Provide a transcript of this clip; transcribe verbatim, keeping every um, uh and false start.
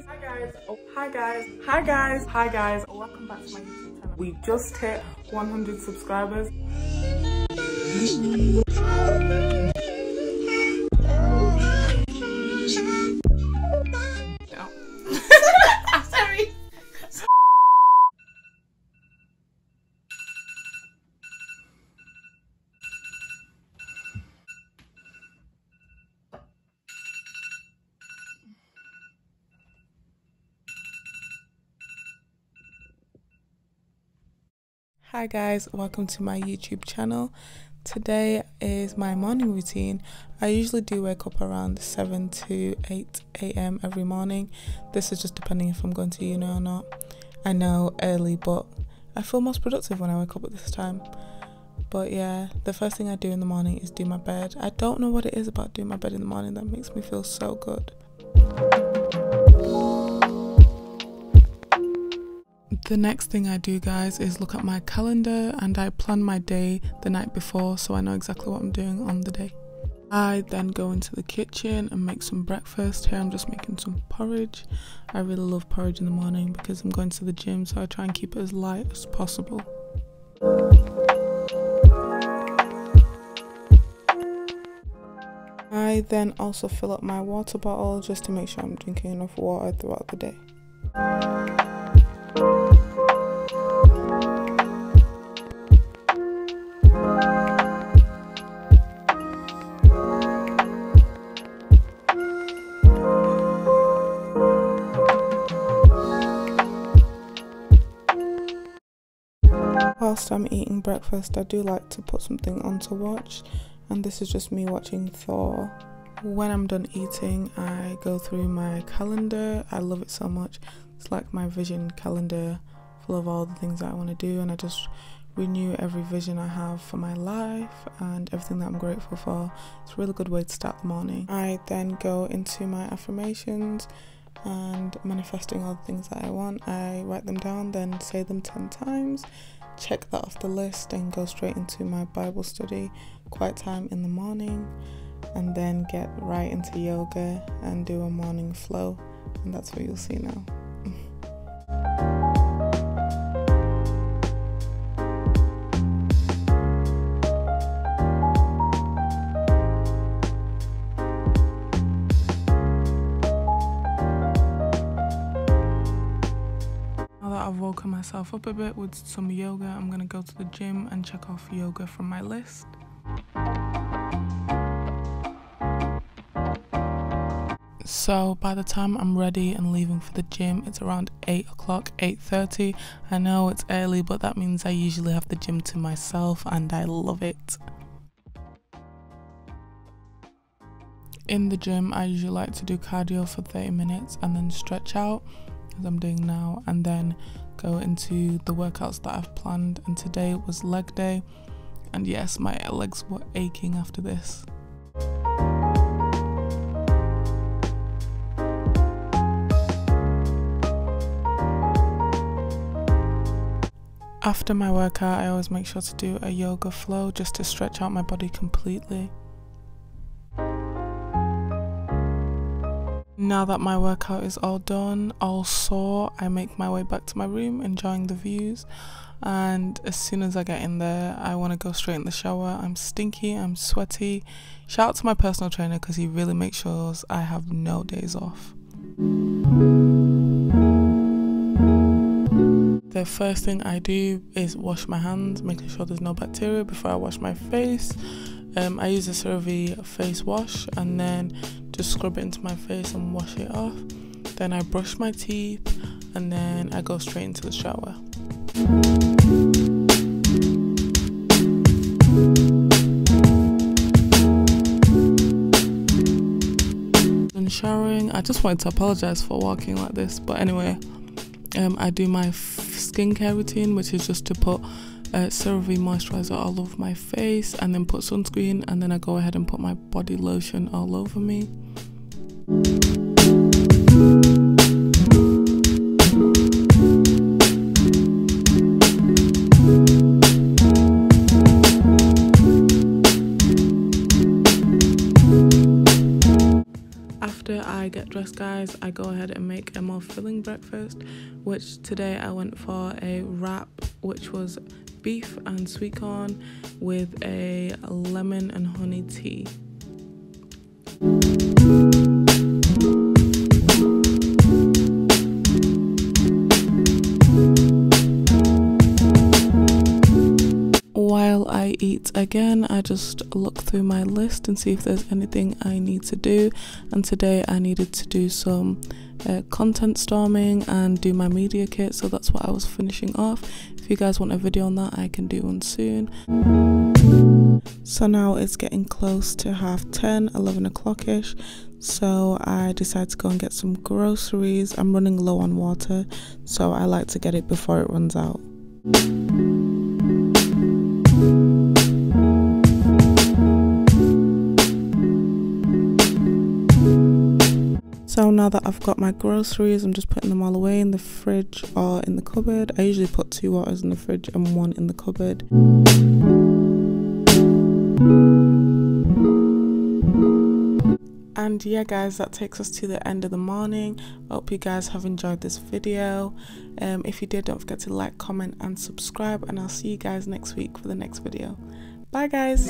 guys, hi guys, oh hi guys, hi guys, hi guys, oh, welcome back to my YouTube channel. We just hit one hundred subscribers. I'm sorry. Hi guys, welcome to my YouTube channel. Today is my morning routine. I usually do wake up around seven to eight A M every morning. This is just depending if I'm going to uni or not. I know, early, but I feel most productive when I wake up at this time. But yeah, the first thing I do in the morning is do my bed. I don't know what it is about doing my bed in the morning that makes me feel so good. The next thing I do, guys, is look at my calendar, and I plan my day the night before so I know exactly what I'm doing on the day. I then go into the kitchen and make some breakfast. Here I'm just making some porridge. I really love porridge in the morning because I'm going to the gym, so I try and keep it as light as possible. I then also fill up my water bottle just to make sure I'm drinking enough water throughout the day. Whilst I'm eating breakfast, I do like to put something on to watch, and this is just me watching Thor. When I'm done eating, I go through my calendar. I love it so much. It's like my vision calendar full of all the things that I want to do, and I just renew every vision I have for my life and everything that I'm grateful for. It's a really good way to start the morning. I then go into my affirmations and manifesting all the things that I want. I write them down, then say them ten times. Check that off the list and go straight into my Bible study, quiet time in the morning, and then get right into yoga and do a morning flow, and that's what you'll see now. Woken myself up a bit with some yoga. I'm going to go to the gym and check off yoga from my list. So by the time I'm ready and leaving for the gym, it's around eight o'clock, eight thirty. I know it's early, but that means I usually have the gym to myself, and I love it. In the gym, I usually like to do cardio for thirty minutes and then stretch out, as I'm doing now, and then go into the workouts that I've planned. And today was leg day, and yes, my legs were aching after this. After my workout, I always make sure to do a yoga flow just to stretch out my body completely. Now that my workout is all done, all sore, I make my way back to my room, enjoying the views. And as soon as I get in there, I want to go straight in the shower. I'm stinky, I'm sweaty. Shout out to my personal trainer because he really makes sure I have no days off. The first thing I do is wash my hands, making sure there's no bacteria before I wash my face. Um, I use a CeraVe face wash and then just scrub it into my face and wash it off. Then I brush my teeth and then I go straight into the shower. When showering, I just wanted to apologise for walking like this, but anyway, um, I do my skincare routine, which is just to put Uh, CeraVe moisturizer all over my face and then put sunscreen, and then I go ahead and put my body lotion all over me. After I get dressed, guys, guys, I go ahead and make a more filling breakfast, which today I went for a wrap, which was beef and sweet corn with a lemon and honey tea. While I eat again, I just look through my list and see if there's anything I need to do, and today I needed to do some uh, content storming and do my media kit, so that's what I was finishing off. If you guys want a video on that, I can do one soon. So now it's getting close to half ten, eleven o'clock-ish, so I decided to go and get some groceries. I'm running low on water, so I like to get it before it runs out. So now that I've got my groceries, I'm just putting them all away in the fridge or in the cupboard. I usually put two waters in the fridge and one in the cupboard. And yeah guys, that takes us to the end of the morning. I hope you guys have enjoyed this video. Um, if you did, don't forget to like, comment and subscribe, and I'll see you guys next week for the next video. Bye guys!